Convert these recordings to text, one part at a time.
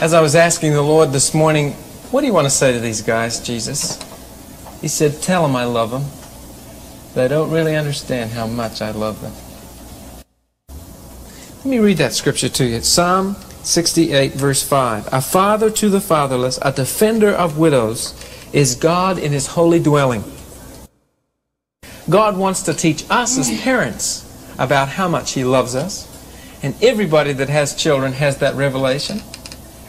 As I was asking the Lord this morning, what do you want to say to these guys, Jesus? He said, tell them I love them. They don't really understand how much I love them. Let me read that scripture to you. It's Psalm 68, verse 5. A father to the fatherless, a defender of widows, is God in his holy dwelling. God wants to teach us as parents about how much he loves us. And everybody that has children has that revelation.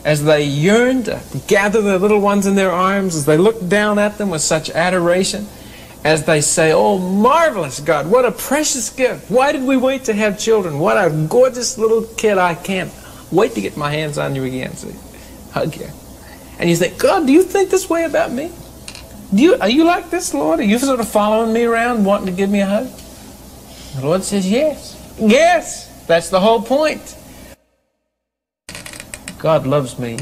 As they yearn to gather their little ones in their arms, as they look down at them with such adoration, as they say, oh, marvelous God, what a precious gift. Why did we wait to have children? What a gorgeous little kid. I can't wait to get my hands on you again. So hug you. And you think, God, do you think this way about me? Are you like this, Lord? Are you sort of following me around, wanting to give me a hug? The Lord says, yes. Yes. That's the whole point. God loves me.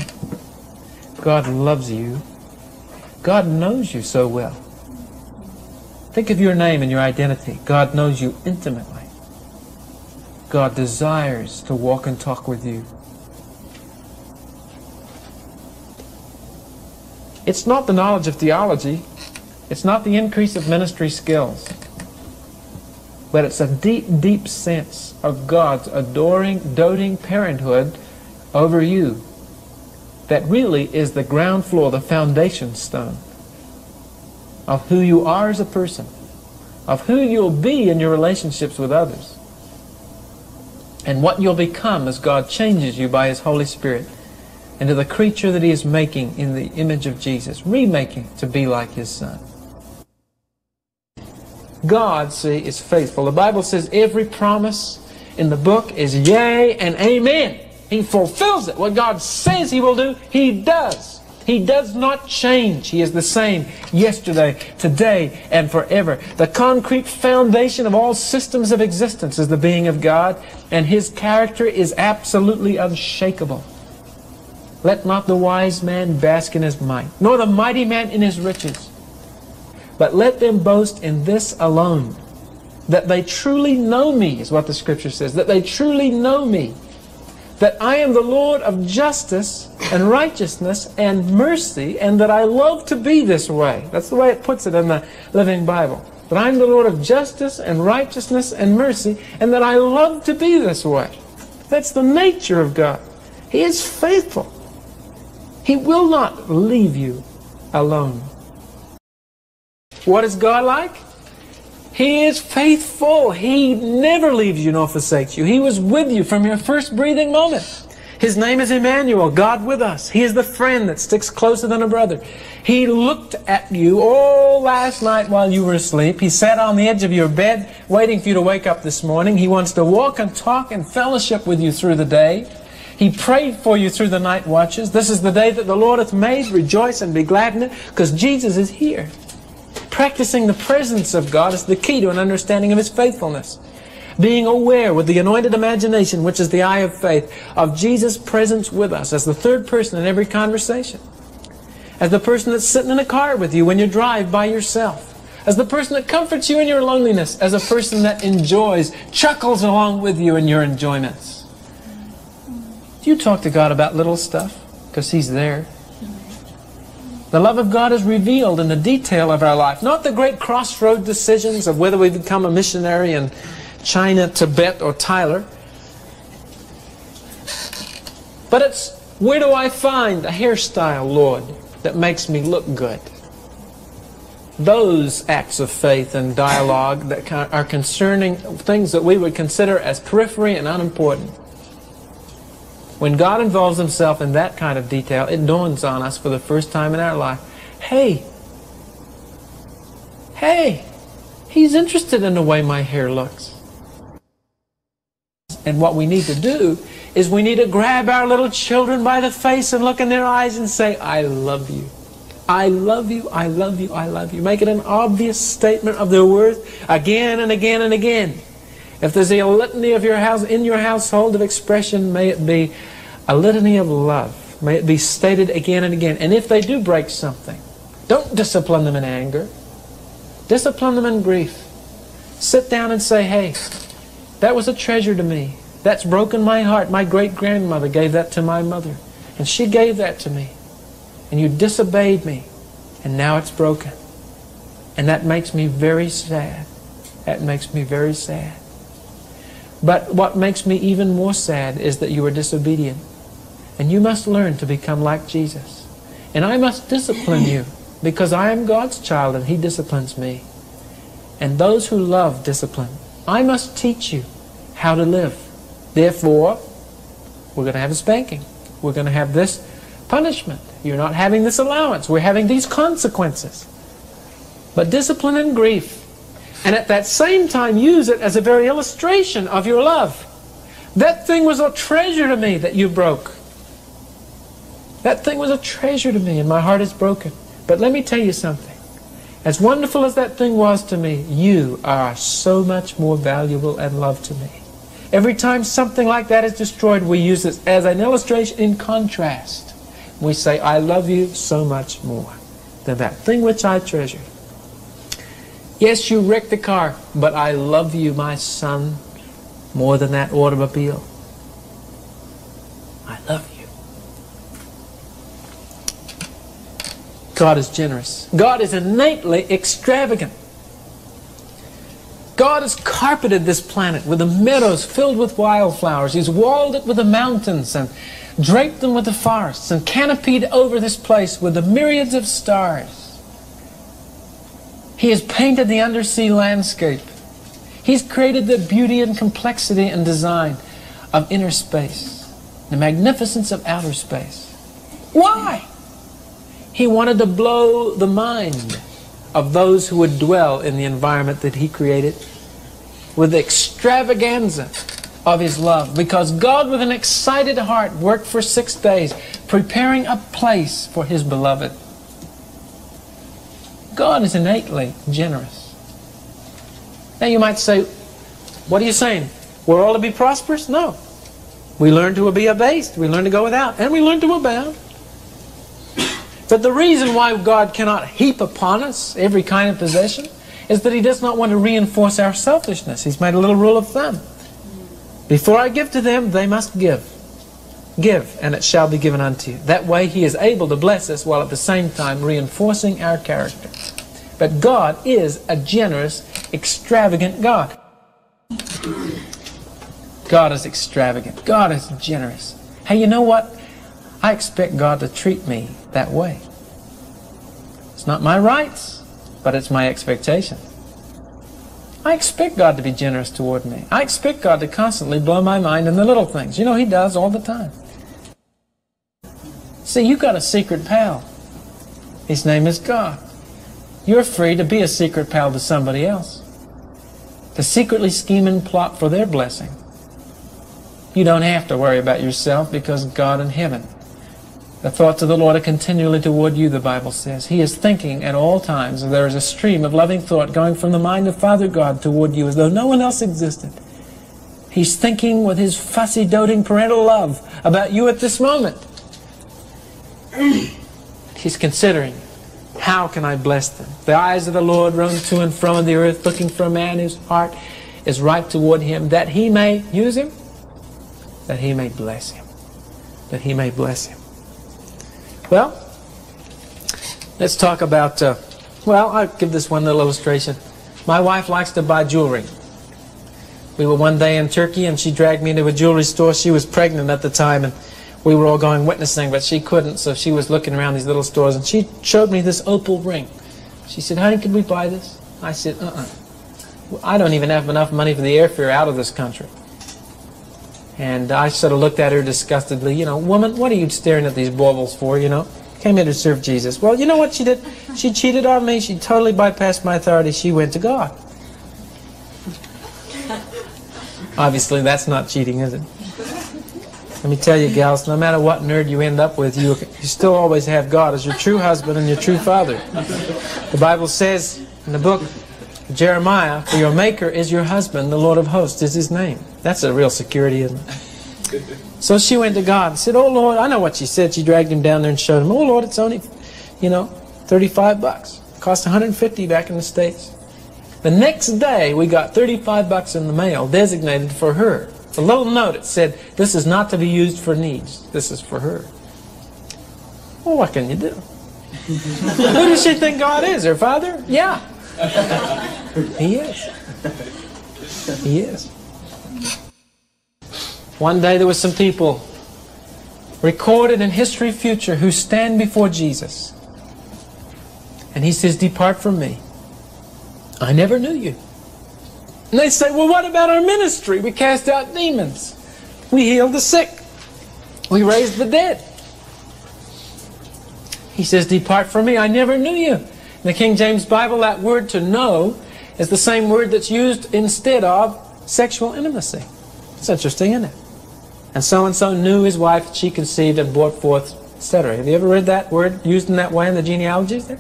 God loves you. God knows you so well. Think of your name and your identity. God knows you intimately. God desires to walk and talk with you. It's not the knowledge of theology. It's not the increase of ministry skills. But it's a deep, deep sense of God's adoring, doting parenthood over you that really is the ground floor, the foundation stone of who you are as a person, of who you'll be in your relationships with others, and what you'll become as God changes you by his Holy Spirit into the creature that he is making in the image of Jesus, remaking to be like his Son. God, see, is faithful. The Bible says every promise in the book is yea and amen. He fulfills it. What God says he will do, he does. He does not change. He is the same yesterday, today, and forever. The concrete foundation of all systems of existence is the being of God, and his character is absolutely unshakable. Let not the wise man bask in his might, nor the mighty man in his riches. But let them boast in this alone, that they truly know me, is what the scripture says, that they truly know me, that I am the Lord of justice and righteousness and mercy, and that I love to be this way. That's the way it puts it in the Living Bible. That I'm the Lord of justice and righteousness and mercy, and that I love to be this way. That's the nature of God. He is faithful. He will not leave you alone. What is God like? He is faithful. He never leaves you nor forsakes you. He was with you from your first breathing moment. His name is Emmanuel, God with us. He is the friend that sticks closer than a brother. He looked at you all last night while you were asleep. He sat on the edge of your bed waiting for you to wake up this morning. He wants to walk and talk and fellowship with you through the day. He prayed for you through the night watches. This is the day that the Lord hath made. Rejoice and be glad in it, because Jesus is here. Practicing the presence of God is the key to an understanding of his faithfulness. Being aware with the anointed imagination, which is the eye of faith, of Jesus' presence with us as the third person in every conversation. As the person that's sitting in a car with you when you drive by yourself. As the person that comforts you in your loneliness. As a person that enjoys, chuckles along with you in your enjoyments. Do you talk to God about little stuff? Because he's there. The love of God is revealed in the detail of our life, not the great crossroad decisions of whether we become a missionary in China, Tibet, or Tyler. But it's, where do I find a hairstyle, Lord, that makes me look good? Those acts of faith and dialogue that are concerning things that we would consider as periphery and unimportant. When God involves himself in that kind of detail, it dawns on us for the first time in our life, hey, he's interested in the way my hair looks. And what we need to do is we need to grab our little children by the face and look in their eyes and say, I love you. I love you, I love you, I love you. Make it an obvious statement of their worth again and again and again. If there's a litany of your house in your household of expression, may it be a litany of love. May it be stated again and again. And if they do break something, don't discipline them in anger. Discipline them in grief. Sit down and say, hey, that was a treasure to me. That's broken my heart. My great-grandmother gave that to my mother. And she gave that to me. And you disobeyed me. And now it's broken. And that makes me very sad. That makes me very sad. But what makes me even more sad is that you were disobedient. And you must learn to become like Jesus. And I must discipline you, because I am God's child and He disciplines me. And those who love discipline, I must teach you how to live. Therefore, we're going to have a spanking. We're going to have this punishment. You're not having this allowance. We're having these consequences. But discipline and grief. And at that same time, use it as a very illustration of your love. That thing was a treasure to me that you broke. That thing was a treasure to me, and my heart is broken. But let me tell you something. As wonderful as that thing was to me, you are so much more valuable and loved to me. Every time something like that is destroyed, we use it as an illustration in contrast. We say, I love you so much more than that thing which I treasured. Yes, you wrecked the car, but I love you, my son, more than that automobile. I love you. God is generous. God is innately extravagant. God has carpeted this planet with the meadows filled with wildflowers. He's walled it with the mountains and draped them with the forests and canopied over this place with the myriads of stars. He has painted the undersea landscape. He's created the beauty and complexity and design of inner space, the magnificence of outer space. Why? He wanted to blow the mind of those who would dwell in the environment that He created with the extravaganza of His love, because God with an excited heart worked for 6 days preparing a place for His beloved. God is innately generous. Now you might say, what are you saying? We're all to be prosperous? No. We learn to be abased. We learn to go without. And we learn to abound. But the reason why God cannot heap upon us every kind of possession is that He does not want to reinforce our selfishness. He's made a little rule of thumb. Before I give to them, they must give. Give, and it shall be given unto you. That way He is able to bless us while at the same time reinforcing our character. But God is a generous, extravagant God. God is extravagant. God is generous. Hey, you know what? I expect God to treat me that way. It's not my rights, but it's my expectation. I expect God to be generous toward me. I expect God to constantly blow my mind in the little things. You know, He does all the time. See, you've got a secret pal. His name is God. You're free to be a secret pal to somebody else, to secretly scheme and plot for their blessing. You don't have to worry about yourself, because God in heaven, the thoughts of the Lord are continually toward you, the Bible says. He is thinking at all times, and there is a stream of loving thought going from the mind of Father God toward you as though no one else existed. He's thinking with His fussy, doting parental love about you at this moment. He's considering, how can I bless them? The eyes of the Lord roam to and from the earth, looking for a man whose heart is right toward Him, that He may use him, that He may bless him, that He may bless him. Well, let's talk about, well, I'll give this one little illustration. My wife likes to buy jewelry. We were one day in Turkey, and she dragged me into a jewelry store. She was pregnant at the time, and we were all going witnessing, but she couldn't, so she was looking around these little stores, and she showed me this opal ring. She said, honey, could we buy this? I said, I don't even have enough money for the airfare out of this country. And I sort of looked at her disgustedly, you know, woman, what are you staring at these baubles for, you know? Came here to serve Jesus. Well, you know what she did? She cheated on me. She totally bypassed my authority. She went to God. Obviously, that's not cheating, is it? Let me tell you, gals, no matter what nerd you end up with, you still always have God as your true husband and your true father. The Bible says in the book Jeremiah, for your maker is your husband, the Lord of hosts is His name. That's a real security, isn't it? So she went to God and said, oh Lord, I know what she said. She dragged him down there and showed him, oh Lord, it's only, you know, 35 bucks. It cost 150 back in the States. The next day we got 35 bucks in the mail designated for her. A little note, it said, this is not to be used for needs. This is for her. Well, what can you do? Who does she think God is? Her father? Yeah. He is. He is. One day there were some people recorded in history future who stand before Jesus. And he says, "Depart from me. I never knew you." And they say, "Well, what about our ministry? We cast out demons. We healed the sick. We raised the dead." He says, "Depart from me. I never knew you." In the King James Bible, that word to know is the same word that's used instead of sexual intimacy. It's interesting, isn't it? And so knew his wife, she conceived and brought forth, etc. Have you ever read that word used in that way in the genealogies there?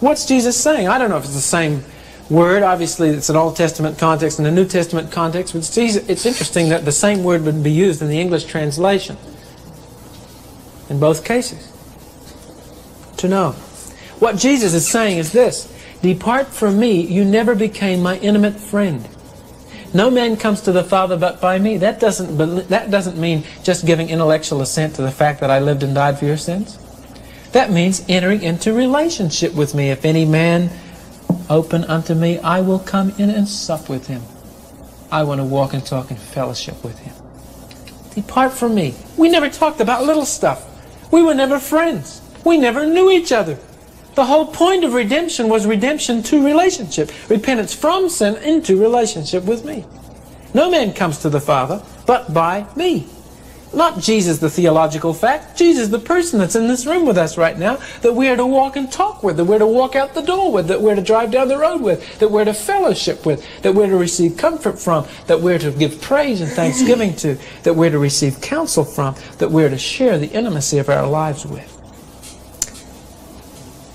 What's Jesus saying? I don't know if it's the same word. Obviously, it's an Old Testament context and a New Testament context. But it's interesting that the same word would be used in the English translation in both cases. To know. What Jesus is saying is this: "Depart from me, you never became my intimate friend. No man comes to the Father but by me." That doesn't mean just giving intellectual assent to the fact that I lived and died for your sins. That means entering into relationship with me. "If any man open unto me, I will come in and sup with him." I want to walk and talk in fellowship with him. Depart from me. We never talked about little stuff. We were never friends. We never knew each other. The whole point of redemption was redemption to relationship. Repentance from sin into relationship with me. No man comes to the Father but by me. Not Jesus the theological fact, Jesus the person that's in this room with us right now, that we are to walk and talk with, that we're to walk out the door with, that we're to drive down the road with, that we're to fellowship with, that we're to receive comfort from, that we're to give praise and thanksgiving to, that we're to receive counsel from, that we're to share the intimacy of our lives with.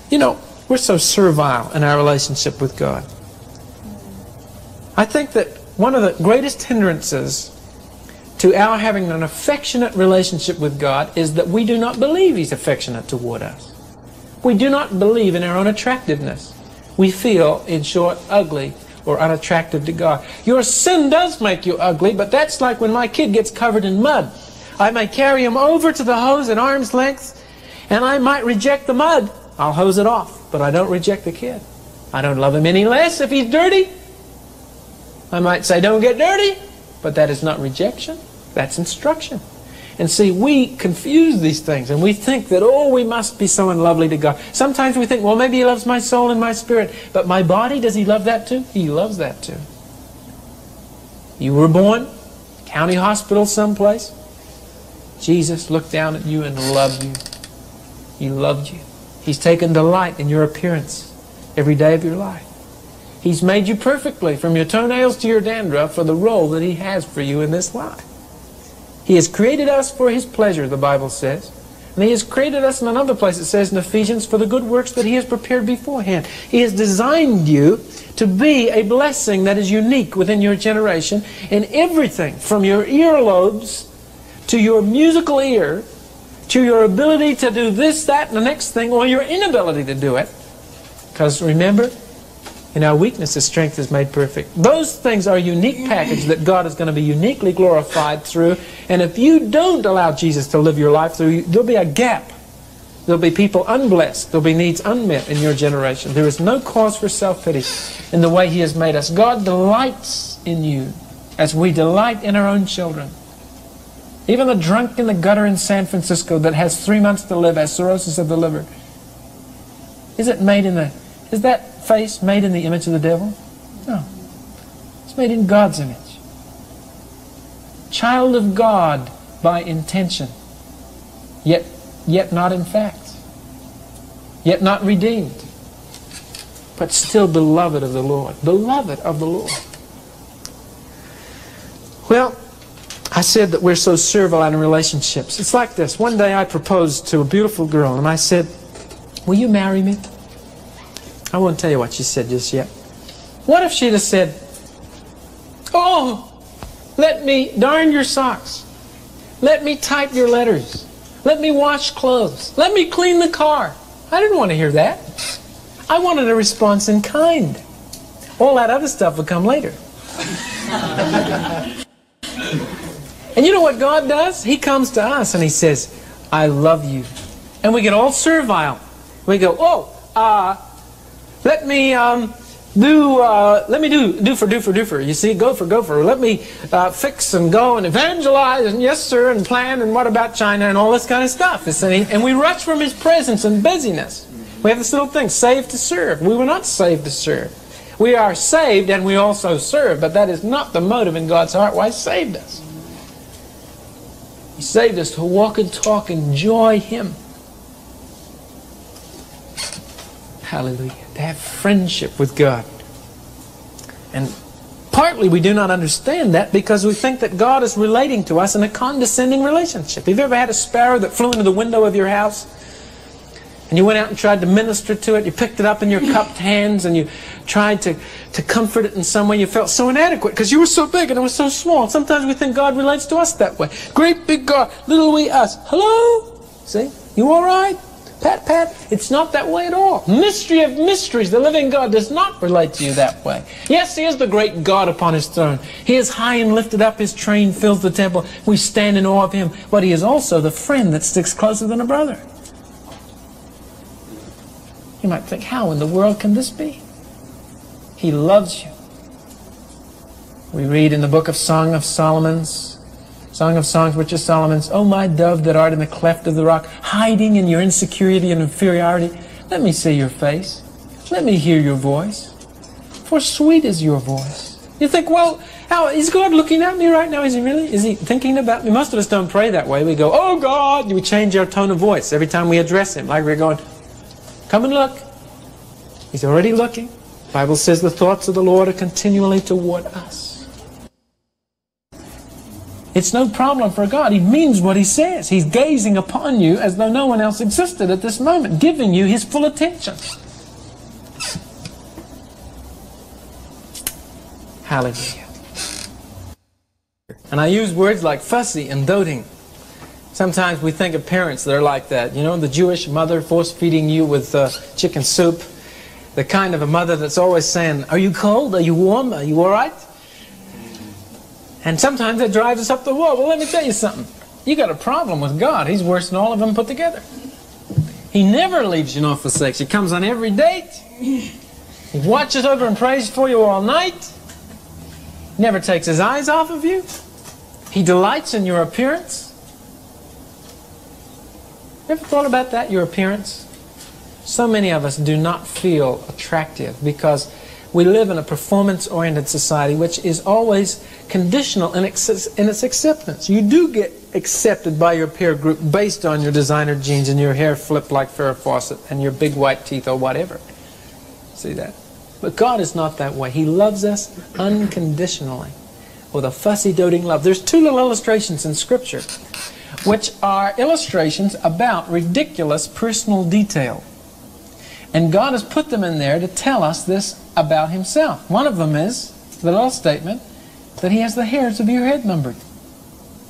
You know, we're so servile in our relationship with God. I think that one of the greatest hindrances to our having an affectionate relationship with God is that we do not believe He's affectionate toward us. We do not believe in our own attractiveness. We feel, in short, ugly or unattractive to God. Your sin does make you ugly, but that's like when my kid gets covered in mud. I may carry him over to the hose at arm's length, and I might reject the mud. I'll hose it off, but I don't reject the kid. I don't love him any less if he's dirty. I might say, "Don't get dirty," but that is not rejection. That's instruction. And see, we confuse these things, and we think that, oh, we must be so unlovely to God. Sometimes we think, well, maybe he loves my soul and my spirit, but my body, does he love that too? He loves that too. You were born, county hospital someplace. Jesus looked down at you and loved you. He loved you. He's taken delight in your appearance every day of your life. He's made you perfectly, from your toenails to your dandruff, for the role that He has for you in this life. He has created us for His pleasure, the Bible says. And He has created us, in another place it says in Ephesians, for the good works that He has prepared beforehand. He has designed you to be a blessing that is unique within your generation in everything, from your earlobes to your musical ear, to your ability to do this, that, and the next thing, or your inability to do it. Because remember, in our weakness, His strength is made perfect. Those things are a unique package that God is going to be uniquely glorified through. And if you don't allow Jesus to live your life through, there'll be a gap. There'll be people unblessed. There'll be needs unmet in your generation. There is no cause for self-pity in the way He has made us. God delights in you as we delight in our own children. Even the drunk in the gutter in San Francisco that has 3 months to live has cirrhosis of the liver. Is that face made in the image of the devil? No. It's made in God's image. Child of God by intention, yet not in fact, yet not redeemed, but still beloved of the Lord. Beloved of the Lord. Well, I said that we're so servile in relationships. It's like this. One day I proposed to a beautiful girl, and I said, "Will you marry me?" I won't tell you what she said just yet. What if she'd have said, "Oh, let me darn your socks. Let me type your letters. Let me wash clothes. Let me clean the car." I didn't want to hear that. I wanted a response in kind. All that other stuff would come later. And you know what God does? He comes to us and He says, "I love you. and we get all servile. We go, let me do for. You see, go for. Let me fix and go and evangelize and yes sir and plan and what about China and all this kind of stuff. And we rush from his presence and busyness. We have this little thing, saved to serve. We were not saved to serve. We are saved and we also serve, but that is not the motive in God's heart why he saved us. He saved us to walk and talk, enjoy him. Hallelujah. To have friendship with God. And partly we do not understand that because we think that God is relating to us in a condescending relationship. Have you ever had a sparrow that flew into the window of your house? And you went out and tried to minister to it. You picked it up in your cupped hands and you tried to comfort it in some way. You felt so inadequate because you were so big and it was so small. Sometimes we think God relates to us that way. Great big God, little wee us. Hello? See? You all right? Pat, pat. It's not that way at all. Mystery of mysteries. The living God does not relate to you that way. Yes, he is the great God upon his throne. He is high and lifted up. His train fills the temple. We stand in awe of him. But he is also the friend that sticks closer than a brother. You might think, how in the world can this be? He loves you. We read in the book of Song of Songs, which is Solomon's, "O my dove that art in the cleft of the rock, hiding in your insecurity and inferiority, let me see your face, let me hear your voice, for sweet is your voice." You think, well, how is God looking at me right now? Is he really? Is he thinking about me? Most of us don't pray that way. We go, "Oh God," we change our tone of voice every time we address him, like we're going, "Come and look." He's already looking. The Bible says the thoughts of the Lord are continually toward us. It's no problem for God. He means what he says. He's gazing upon you as though no one else existed at this moment, giving you his full attention. Hallelujah. And I use words like fussy and doting. Sometimes we think of parents that are like that. You know, the Jewish mother force-feeding you with chicken soup. The kind of a mother that's always saying, "Are you cold? Are you warm? Are you all right?" And sometimes it drives us up the wall. Well, let me tell you something. You got a problem with God. He's worse than all of them put together. He never leaves you nor forsakes. He comes on every date. He watches over and prays for you all night. He never takes his eyes off of you. He delights in your appearance. Ever thought about that, your appearance? So many of us do not feel attractive because we live in a performance-oriented society which is always conditional in its acceptance. You do get accepted by your peer group based on your designer jeans and your hair flipped like Farrah Fawcett and your big white teeth or whatever. See that? But God is not that way. He loves us unconditionally with a fussy, doting love. There's two little illustrations in Scripture which are illustrations about ridiculous personal detail. And God has put them in there to tell us this about himself. One of them is the little statement that he has the hairs of your head numbered.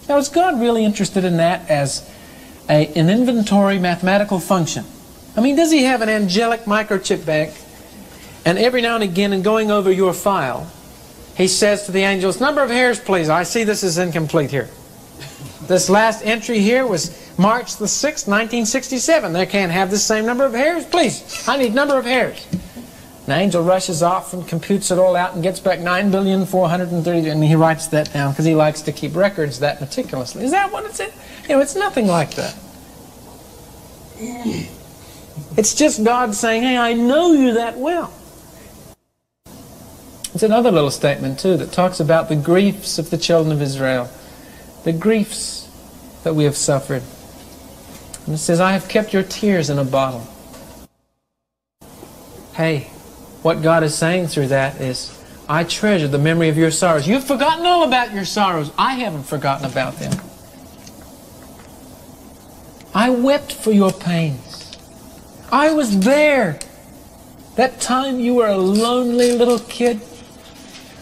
Now, is God really interested in that as an inventory mathematical function? I mean, does he have an angelic microchip bank? And every now and again, in going over your file, he says to the angels, "Number of hairs, please. I see this is incomplete here. This last entry here was March the 6th, 1967. They can't have the same number of hairs. Please, I need number of hairs." An angel rushes off and computes it all out and gets back 9,430,000, and he writes that down because he likes to keep records that meticulously. Is that what it's in? You know, it's nothing like that. It's just God saying, "Hey, I know you that well." It's another little statement, too, that talks about the griefs of the children of Israel. The griefs that we have suffered. And it says, "I have kept your tears in a bottle." Hey, what God is saying through that is, I treasure the memory of your sorrows. You've forgotten all about your sorrows. I haven't forgotten about them. I wept for your pains. I was there. That time you were a lonely little kid,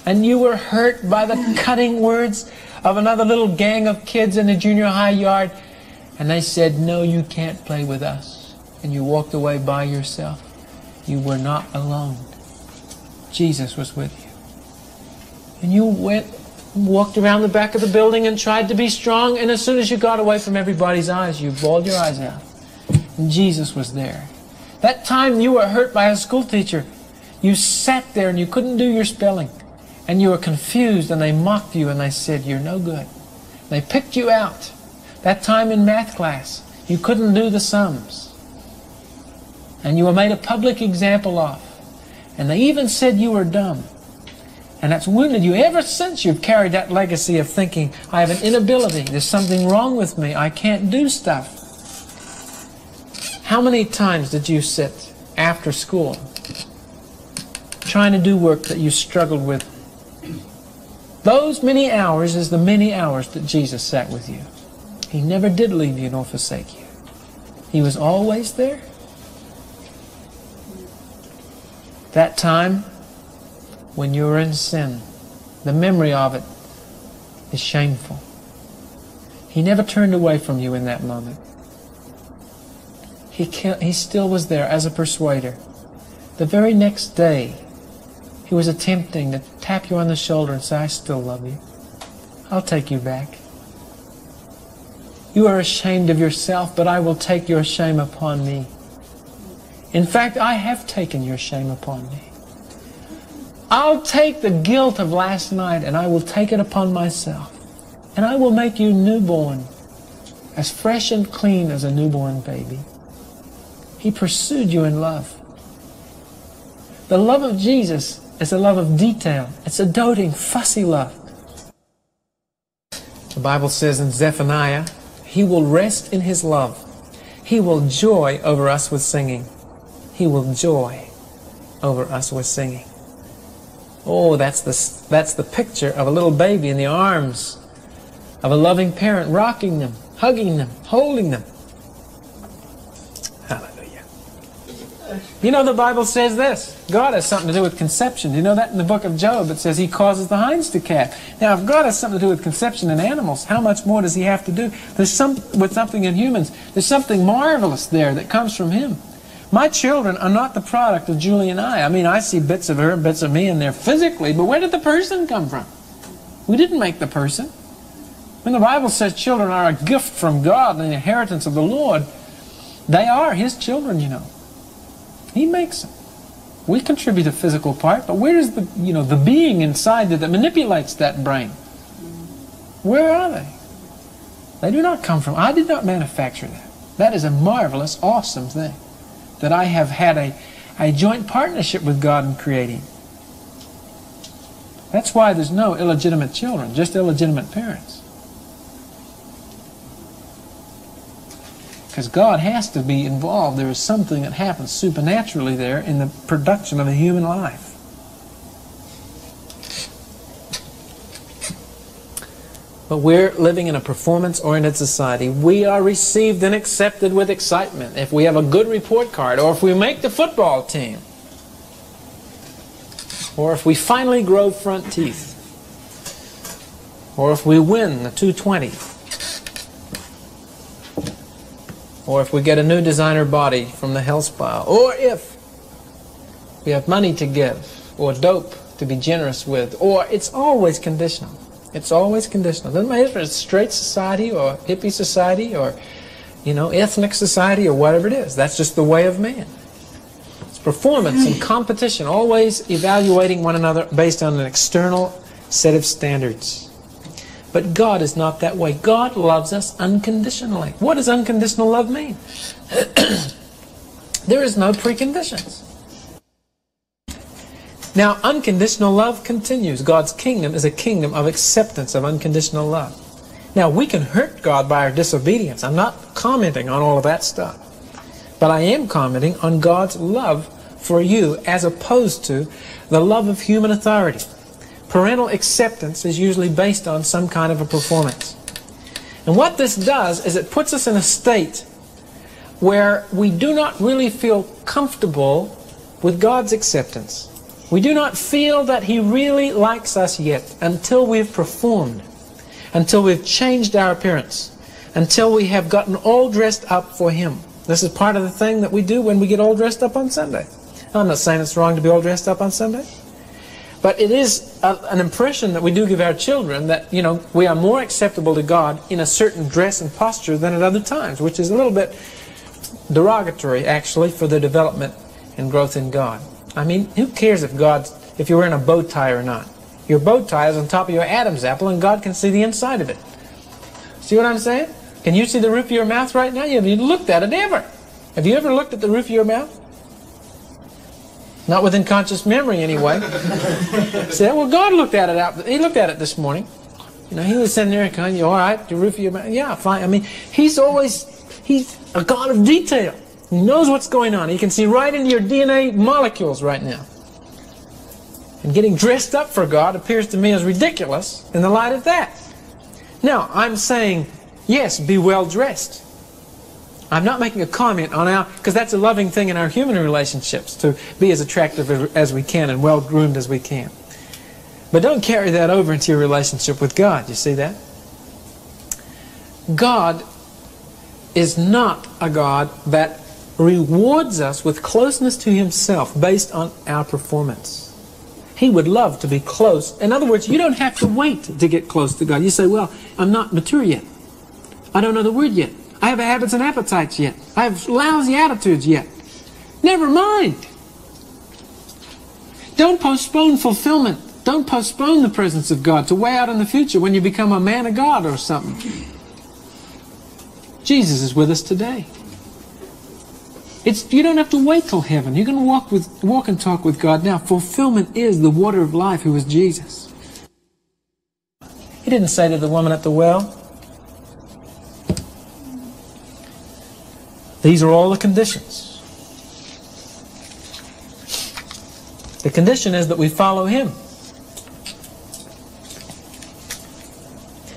and you were hurt by the cutting words of another little gang of kids in the junior high yard, and they said, "No, you can't play with us," and you walked away by yourself. You were not alone. Jesus was with you. And you walked around the back of the building and tried to be strong, and as soon as you got away from everybody's eyes, you bawled your eyes out. Jesus was there. That time you were hurt by a school teacher, you sat there and you couldn't do your spelling, and you were confused, and they mocked you and they said, you're no good. They picked you out. That time in math class, you couldn't do the sums, and you were made a public example of, and they even said you were dumb. And that's wounded you. Ever since, you've carried that legacy of thinking, I have an inability, there's something wrong with me, I can't do stuff. How many times did you sit after school trying to do work that you struggled with? Those many hours is the many hours that Jesus sat with you. He never did leave you nor forsake you. He was always there. That time when you were in sin, the memory of it is shameful. He never turned away from you in that moment. He still was there as a persuader. The very next day, he was attempting to tap you on the shoulder and say, I still love you. I'll take you back. You are ashamed of yourself, but I will take your shame upon me. In fact, I have taken your shame upon me. I'll take the guilt of last night and I will take it upon myself. And I will make you newborn, as fresh and clean as a newborn baby. He pursued you in love. The love of Jesus is a love of detail. It's a doting, fussy love. The Bible says in Zephaniah, He will rest in His love. He will joy over us with singing. He will joy over us with singing. Oh, that's the picture of a little baby in the arms of a loving parent, rocking them, hugging them, holding them. Hallelujah. You know, the Bible says this. God has something to do with conception. You know that in the book of Job, it says He causes the hinds to calve. Now, if God has something to do with conception in animals, how much more does He have to do? There's something in humans. There's something marvelous there that comes from Him. My children are not the product of Julie and I. I mean, I see bits of her and bits of me in there physically, but where did the person come from? We didn't make the person. When the Bible says children are a gift from God and the inheritance of the Lord, they are His children, you know. He makes them. We contribute a physical part, but where is the, you know, the being inside that manipulates that brain? Where are they? They do not come from. I did not manufacture that. That is a marvelous, awesome thing, that I have had a joint partnership with God in creating. That's why there's no illegitimate children, just illegitimate parents. Because God has to be involved. There is something that happens supernaturally there in the production of a human life. But we're living in a performance-oriented society. We are received and accepted with excitement if we have a good report card, or if we make the football team, or if we finally grow front teeth, or if we win the 220, or if we get a new designer body from the health spa, or if we have money to give, or dope to be generous with, or it's always conditional. It's always conditional. Doesn't matter if it's straight society or hippie society or, you know, ethnic society or whatever it is. That's just the way of man. It's performance and competition, always evaluating one another based on an external set of standards. But God is not that way. God loves us unconditionally. What does unconditional love mean? There is no preconditions. Now, unconditional love continues. God's kingdom is a kingdom of acceptance of unconditional love. Now, we can hurt God by our disobedience. I'm not commenting on all of that stuff. But I am commenting on God's love for you as opposed to the love of human authority. Parental acceptance is usually based on some kind of a performance. And what this does is it puts us in a state where we do not really feel comfortable with God's acceptance. We do not feel that He really likes us yet until we've performed, until we've changed our appearance, until we have gotten all dressed up for Him. This is part of the thing that we do when we get all dressed up on Sunday. I'm not saying it's wrong to be all dressed up on Sunday, but it is an impression that we do give our children that, you know, we are more acceptable to God in a certain dress and posture than at other times, which is a little bit derogatory, actually, for their development and growth in God. I mean, who cares if you're wearing a bow tie or not? Your bow tie is on top of your Adam's apple, and God can see the inside of it. See what I'm saying? Can you see the roof of your mouth right now? You haven't even looked at it ever. Have you ever looked at the roof of your mouth? Not within conscious memory, anyway. See, well, God looked at it out. He looked at it this morning. You know, he was sitting there and going, "You all right? The roof of your mouth? Yeah, fine." I mean, he's a God of detail. He knows what's going on. He can see right into your DNA molecules right now. And getting dressed up for God appears to me as ridiculous in the light of that. Now, I'm saying, yes, be well dressed. I'm not making a comment on because that's a loving thing in our human relationships, to be as attractive as we can and well-groomed as we can. But don't carry that over into your relationship with God. You see that? God is not a God that rewards us with closeness to Himself based on our performance. He would love to be close. In other words, you don't have to wait to get close to God. You say, well, I'm not mature yet. I don't know the word yet. I have habits and appetites yet. I have lousy attitudes yet. Never mind. Don't postpone fulfillment. Don't postpone the presence of God to way out in the future when you become a man of God or something. Jesus is with us today. You don't have to wait till heaven. You can walk and talk with God now. Fulfillment is the water of life, who is Jesus. He didn't say to the woman at the well, these are all the conditions. The condition is that we follow Him.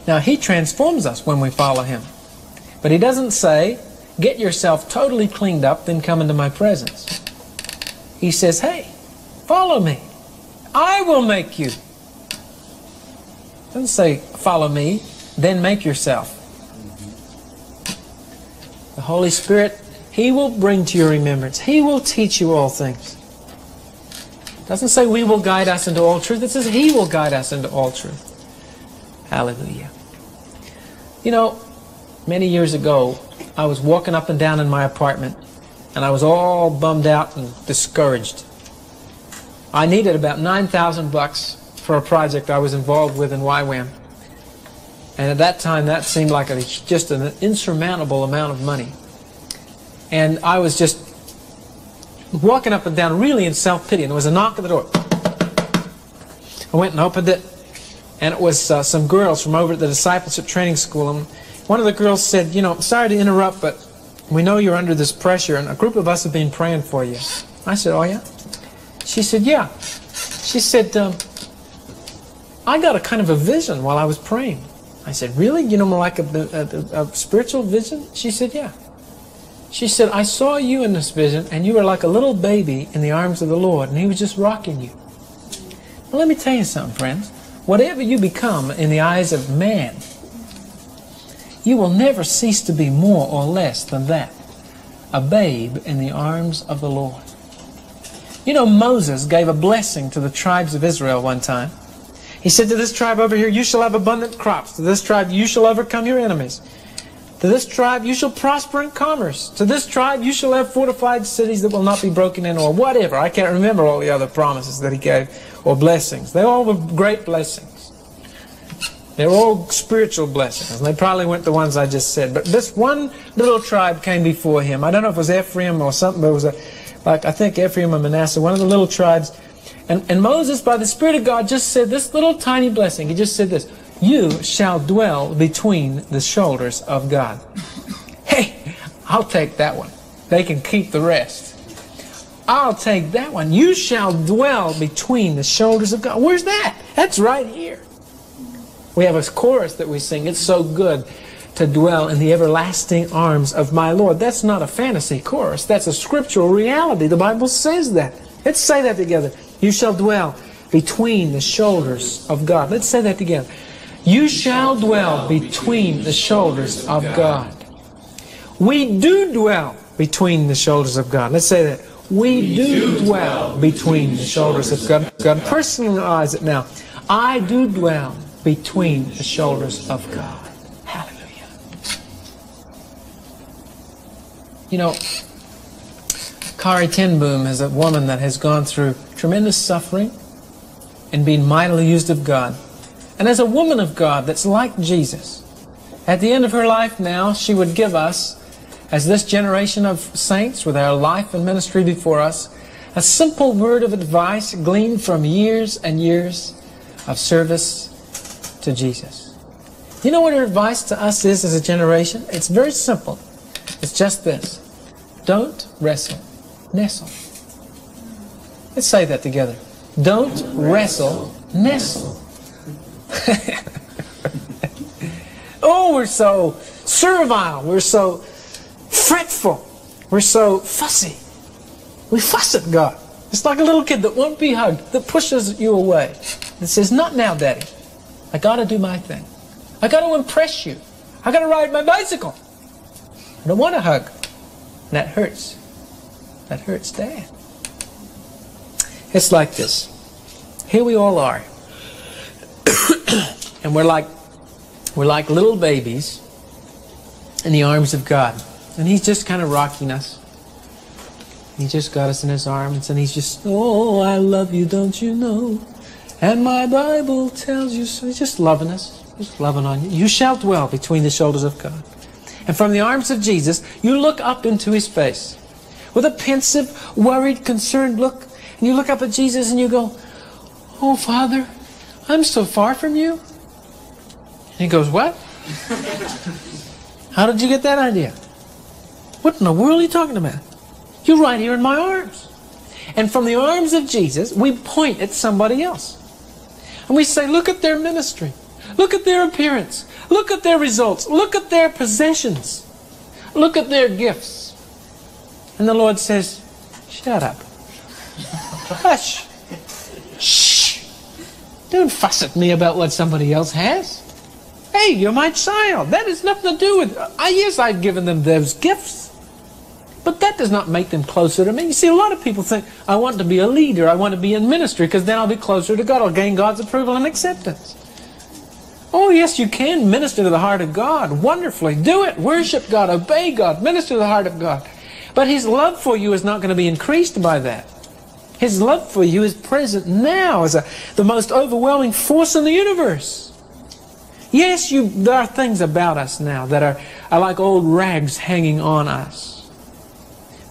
Now, He transforms us when we follow Him. But He doesn't say, get yourself totally cleaned up, then come into my presence. He says, hey, follow me. I will make you. He doesn't say, follow me, then make yourself. The Holy Spirit, He will bring to your remembrance. He will teach you all things. It doesn't say we will guide us into all truth. It says He will guide us into all truth. Hallelujah. You know, many years ago, I was walking up and down in my apartment, and I was all bummed out and discouraged. I needed about $9,000 for a project I was involved with in YWAM. And at that time, that seemed like just an insurmountable amount of money. And I was just walking up and down really in self-pity, and there was a knock at the door. I went and opened it, and it was some girls from over at the discipleship training school. And one of the girls said, you know, sorry to interrupt, but we know you're under this pressure, and a group of us have been praying for you. I said, oh, yeah? She said, yeah. She said, I got a kind of a vision while I was praying. I said, really? You know, more like a spiritual vision? She said, yeah. She said, I saw you in this vision, and you were like a little baby in the arms of the Lord, and He was just rocking you. Well, let me tell you something, friends. Whatever you become in the eyes of man, you will never cease to be more or less than that, a babe in the arms of the Lord. You know, Moses gave a blessing to the tribes of Israel one time. He said to this tribe over here, you shall have abundant crops. To this tribe, you shall overcome your enemies. To this tribe, you shall prosper in commerce. To this tribe, you shall have fortified cities that will not be broken in, or whatever. I can't remember all the other promises that he gave, or blessings. They all were great blessings. They were all spiritual blessings. And they probably weren't the ones I just said. But this one little tribe came before him. I don't know if it was Ephraim or something, but it was I think Ephraim or Manasseh, one of the little tribes. And Moses, by the Spirit of God, just said this little tiny blessing. He just said this, you shall dwell between the shoulders of God. Hey, I'll take that one. They can keep the rest. I'll take that one. You shall dwell between the shoulders of God. Where's that? That's right here. We have a chorus that we sing. It's so good to dwell in the everlasting arms of my Lord. That's not a fantasy chorus. That's a scriptural reality. The Bible says that. Let's say that together. You shall dwell between the shoulders of God. Let's say that together. You shall dwell between the shoulders of God. We do dwell between the shoulders of God. Let's say that. We do dwell between the shoulders of God. God, personalize it now. I do dwell between the shoulders of God. Hallelujah. You know, Kari Ten Boom is a woman that has gone through tremendous suffering and been mightily used of God. And as a woman of God that's like Jesus, at the end of her life now, she would give us, as this generation of saints with our life and ministry before us, a simple word of advice gleaned from years and years of service to Jesus. You know what her advice to us is as a generation? It's very simple. It's just this. Don't wrestle, nestle. Let's say that together. Don't wrestle, nestle. Oh, we're so servile. We're so fretful. We're so fussy. We fuss at God. It's like a little kid that won't be hugged, that pushes you away, that says, not now, Daddy. I got to do my thing. I got to impress you. I got to ride my bicycle. I don't want to hug. And that hurts. That hurts, Dad. It's like this. Here we all are. And we're like little babies in the arms of God. And He's just kind of rocking us. He just got us in His arms, and He's just, oh, I love you, don't you know? And my Bible tells you so. He's just loving us. He's loving on you. You shall dwell between the shoulders of God. And from the arms of Jesus, you look up into His face with a pensive, worried, concerned look. And you look up at Jesus and you go, oh, Father, I'm so far from you. And He goes, what? How did you get that idea? What in the world are you talking about? You're right here in my arms. And from the arms of Jesus, we point at somebody else. And we say, look at their ministry. Look at their appearance. Look at their results. Look at their possessions. Look at their gifts. And the Lord says, shut up. Hush. Shh. Don't fuss at me about what somebody else has. Hey, you're my child. That has nothing to do with... Yes, I've given them those gifts. But that does not make them closer to me. You see, a lot of people think, I want to be a leader. I want to be in ministry because then I'll be closer to God. I'll gain God's approval and acceptance. Oh, yes, you can minister to the heart of God wonderfully. Do it. Worship God. Obey God. Minister to the heart of God. But His love for you is not going to be increased by that. His love for you is present now as the most overwhelming force in the universe. Yes, there are things about us now that are like old rags hanging on us.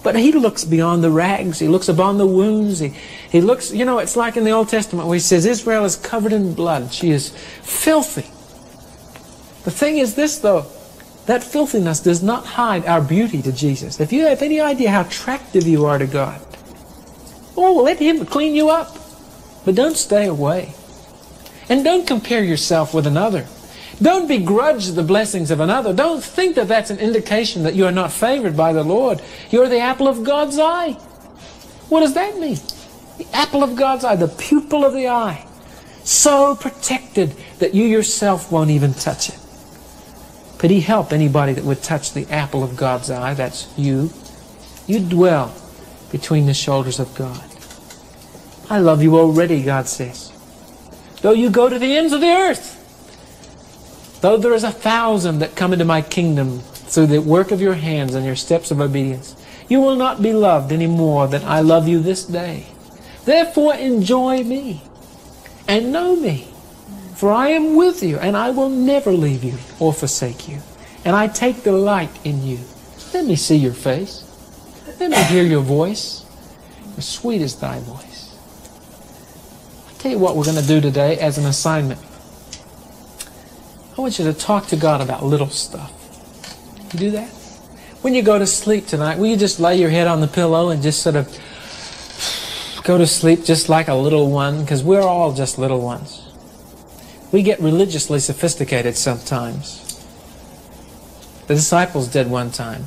But He looks beyond the rags. He looks upon the wounds. He looks, you know, it's like in the Old Testament where He says, Israel is covered in blood. She is filthy. The thing is this, though. That filthiness does not hide our beauty to Jesus. If you have any idea how attractive you are to God, oh, let Him clean you up. But don't stay away. And don't compare yourself with another. Don't begrudge the blessings of another. Don't think that that's an indication that you are not favored by the Lord. You're the apple of God's eye. What does that mean? The apple of God's eye, the pupil of the eye. So protected that you yourself won't even touch it. Could He help anybody that would touch the apple of God's eye? That's you. You dwell between the shoulders of God. I love you already, God says. Though you go to the ends of the earth, though there is 1,000 that come into my kingdom through the work of your hands and your steps of obedience, you will not be loved any more than I love you this day. Therefore enjoy me and know me, for I am with you and I will never leave you or forsake you. And I take delight in you. Let me see your face. Let me hear your voice. As sweet is thy voice. I'll tell you what we're going to do today as an assignment. I want you to talk to God about little stuff. You do that? When you go to sleep tonight, will you just lay your head on the pillow and just sort of go to sleep just like a little one? Because we're all just little ones. We get religiously sophisticated sometimes. The disciples did one time.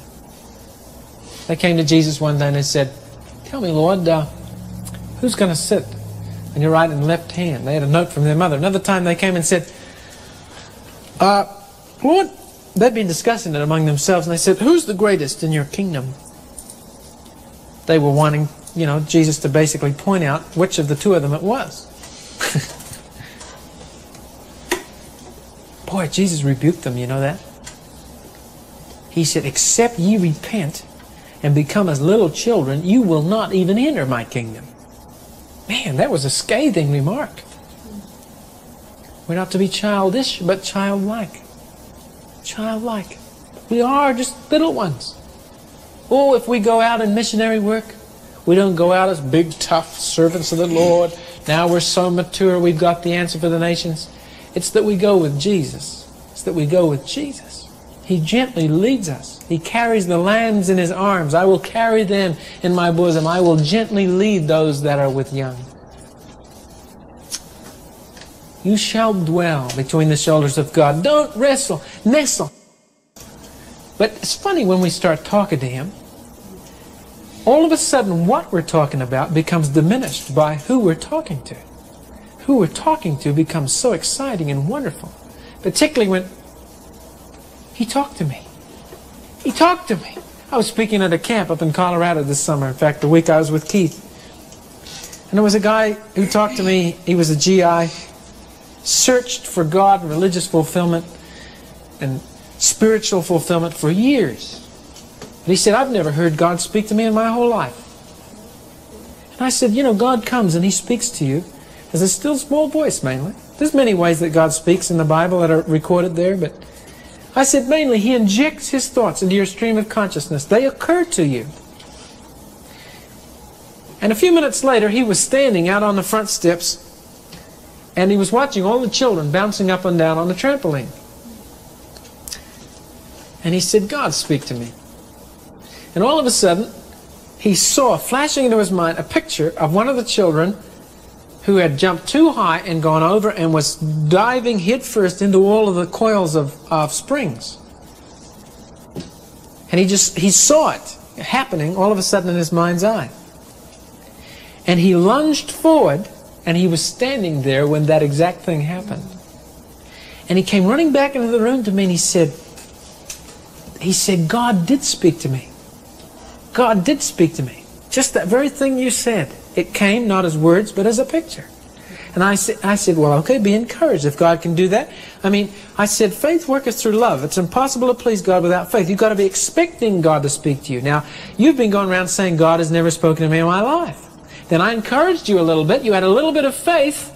They came to Jesus one day and they said, tell me, Lord, who's going to sit on your right and left hand? They had a note from their mother. Another time they came and said, Lord, they'd been discussing it among themselves, and they said, who's the greatest in your kingdom? They were wanting, you know, Jesus to basically point out which of the two of them it was. Boy, Jesus rebuked them, you know that? He said, except ye repent, and become as little children, you will not even enter my kingdom. Man, that was a scathing remark. We're not to be childish, but childlike. Childlike. We are just little ones. Oh, if we go out in missionary work, we don't go out as big, tough servants of the Lord. Now we're so mature, we've got the answer for the nations. It's that we go with Jesus. It's that we go with Jesus. He gently leads us. He carries the lambs in his arms. I will carry them in my bosom. I will gently lead those that are with young. You shall dwell between the shoulders of God. Don't wrestle, nestle. But it's funny when we start talking to him, all of a sudden what we're talking about becomes diminished by who we're talking to. Who we're talking to becomes so exciting and wonderful, particularly when he talked to me. He talked to me. I was speaking at a camp up in Colorado this summer. In fact, the week I was with Keith. And there was a guy who talked to me. He was a GI, searched for God, religious fulfillment, and spiritual fulfillment for years. And he said, I've never heard God speak to me in my whole life. And I said, you know, God comes and he speaks to you as a still small voice mainly. There's many ways that God speaks in the Bible that are recorded there, but I said mainly he injects his thoughts into your stream of consciousness. They occur to you. And a few minutes later, he was standing out on the front steps and he was watching all the children bouncing up and down on the trampoline. And he said, God, speak to me. And all of a sudden, he saw flashing into his mind a picture of one of the children who had jumped too high and gone over and was diving headfirst into all of the coils of springs. And he saw it happening all of a sudden in his mind's eye. And he lunged forward, and he was standing there when that exact thing happened. And he came running back into the room to me and he said, God did speak to me. God did speak to me. Just that very thing you said. It came not as words, but as a picture. And I said, well, okay, be encouraged if God can do that. I mean, I said, faith worketh through love. It's impossible to please God without faith. You've got to be expecting God to speak to you. Now, you've been going around saying, God has never spoken to me in my life. Then I encouraged you a little bit. You had a little bit of faith.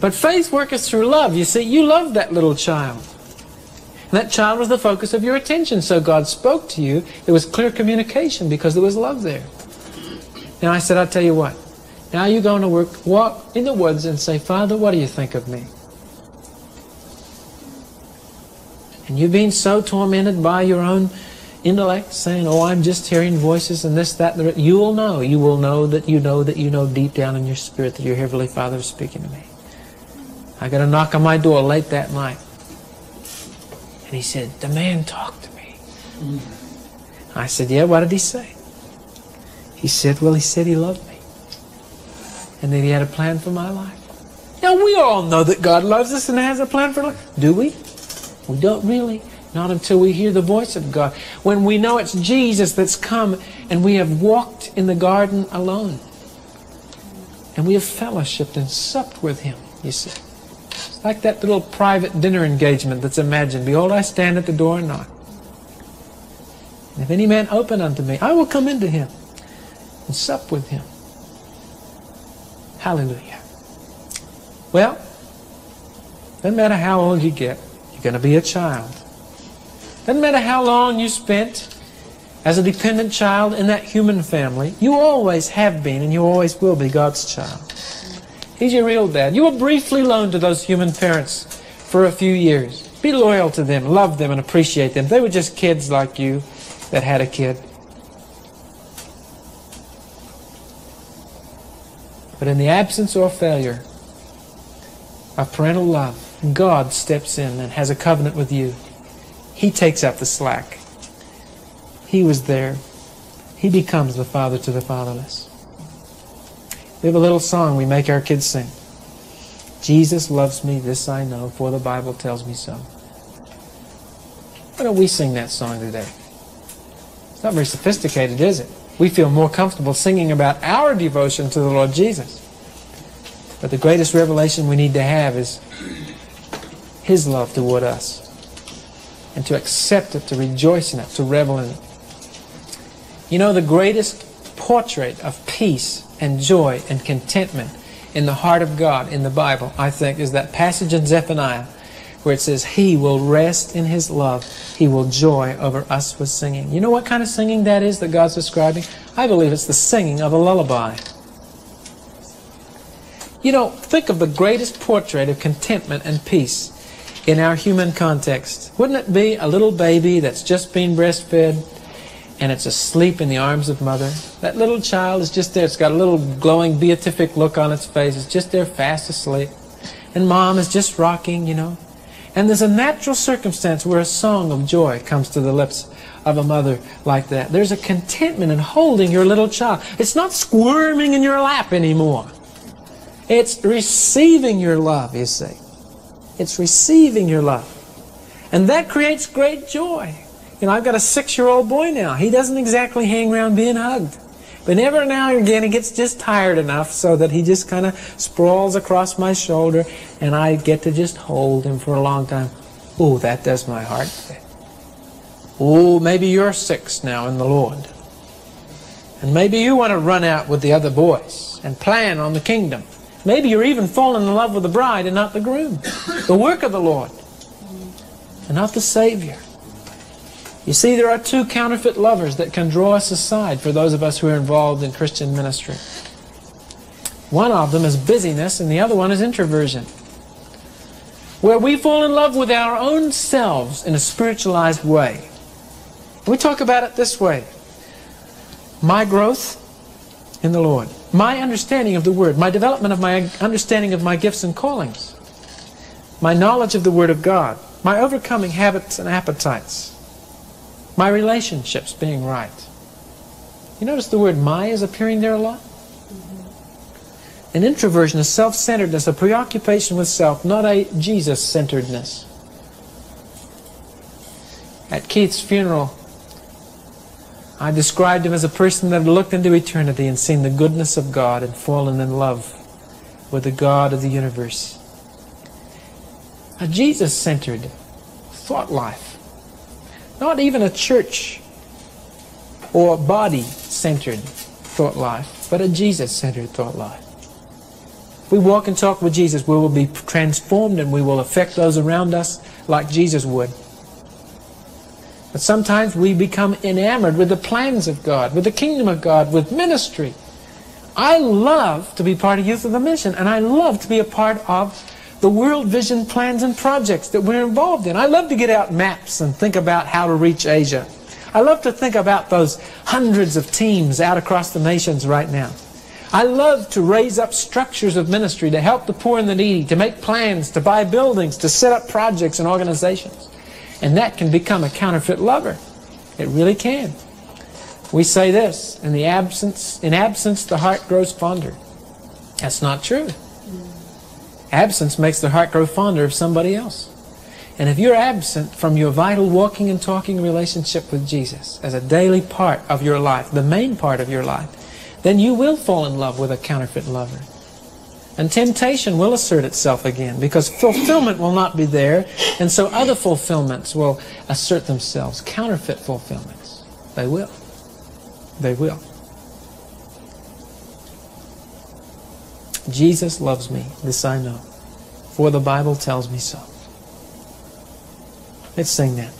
But faith worketh through love. You see, you loved that little child. That child was the focus of your attention, so God spoke to you. There was clear communication because there was love there. Now I said, I'll tell you what. Now you go to work, walk in the woods and say, Father, what do you think of me? And you've been so tormented by your own intellect, saying, oh, I'm just hearing voices and this, that, and the other. You will know that you know that you know deep down in your spirit that your Heavenly Father is speaking to me. I got a knock on my door late that night. And he said, the man talked to me. I said, yeah, what did he say? He said, well, he said he loved me. And then he had a plan for my life. Now, we all know that God loves us and has a plan for life. Do we? We don't really. Not until we hear the voice of God. When we know it's Jesus that's come and we have walked in the garden alone. And we have fellowshipped and supped with him, you see. Like that little private dinner engagement that's imagined. Behold, I stand at the door and knock. And if any man open unto me, I will come into him and sup with him. Hallelujah. Well, doesn't matter how old you get, you're going to be a child. Doesn't matter how long you spent as a dependent child in that human family, you always have been and you always will be God's child. He's your real dad. You were briefly loaned to those human parents for a few years. Be loyal to them, love them, and appreciate them. They were just kids like you that had a kid. But in the absence or failure of parental love, God steps in and has a covenant with you. He takes up the slack. He was there. He becomes the father to the fatherless. We have a little song we make our kids sing. Jesus loves me, this I know, for the Bible tells me so. Why don't we sing that song today? It's not very sophisticated, is it? We feel more comfortable singing about our devotion to the Lord Jesus. But the greatest revelation we need to have is his love toward us. And to accept it, to rejoice in it, to revel in it. You know, the greatest portrait of peace and joy and contentment in the heart of God in the Bible, I think, is that passage in Zephaniah where it says, He will rest in His love. He will joy over us with singing. You know what kind of singing that is that God's describing? I believe it's the singing of a lullaby. You know, think of the greatest portrait of contentment and peace in our human context. Wouldn't it be a little baby that's just been breastfed and it's asleep in the arms of mother? That little child is just there. It's got a little glowing, beatific look on its face. It's just there fast asleep. And mom is just rocking, you know. And there's a natural circumstance where a song of joy comes to the lips of a mother like that. There's a contentment in holding your little child. It's not squirming in your lap anymore. It's receiving your love, you see. It's receiving your love. And that creates great joy. You know, I've got a 6-year-old boy now. He doesn't exactly hang around being hugged. But every now and again, he gets just tired enough so that he just kind of sprawls across my shoulder, and I get to just hold him for a long time. Oh, that does my heart good. Oh, maybe you're 6 now in the Lord. And maybe you want to run out with the other boys and plan on the kingdom. Maybe you're even falling in love with the bride and not the groom. The work of the Lord and not the Savior. You see, there are two counterfeit lovers that can draw us aside for those of us who are involved in Christian ministry. One of them is busyness and the other one is introversion. Where we fall in love with our own selves in a spiritualized way. We talk about it this way. My growth in the Lord. My understanding of the Word, my development of my understanding of my gifts and callings, my knowledge of the Word of God, my overcoming habits and appetites, my relationships being right. You notice the word my is appearing there a lot? An introversion, a self-centeredness, a preoccupation with self, not a Jesus-centeredness. At Keith's funeral, I described him as a person that had looked into eternity and seen the goodness of God and fallen in love with the God of the universe. A Jesus-centered thought life. Not even a church or body-centered thought life, but a Jesus-centered thought life. If we walk and talk with Jesus, we will be transformed and we will affect those around us like Jesus would. But sometimes we become enamored with the plans of God, with the kingdom of God, with ministry. I love to be part of Youth of the Mission, and I love to be a part of the World Vision plans and projects that we're involved in. I love to get out maps and think about how to reach Asia. I love to think about those hundreds of teams out across the nations right now. I love to raise up structures of ministry to help the poor and the needy, to make plans, to buy buildings, to set up projects and organizations. And that can become a counterfeit lover. It really can. We say this, in absence the heart grows fonder. That's not true. Absence makes the heart grow fonder of somebody else. And if you're absent from your vital walking and talking relationship with Jesus as a daily part of your life, the main part of your life, then you will fall in love with a counterfeit lover. And temptation will assert itself again because fulfillment will not be there, and so other fulfillments will assert themselves. Counterfeit fulfillments. They will. They will. Jesus loves me, this I know, for the Bible tells me so. Let's sing that.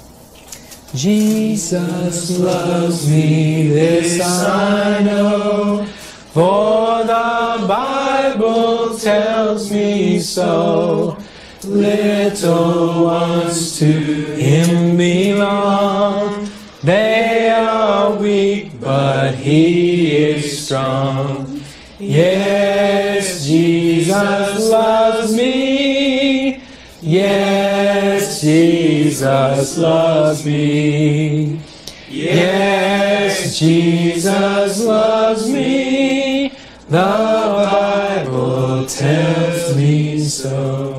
Jesus loves me, this I know, for the Bible tells me so. Little ones to Him belong. They are weak, but He is strong. Yes, Jesus loves me. Yes, Jesus loves me. Yes, Jesus loves me. The Bible tells me so.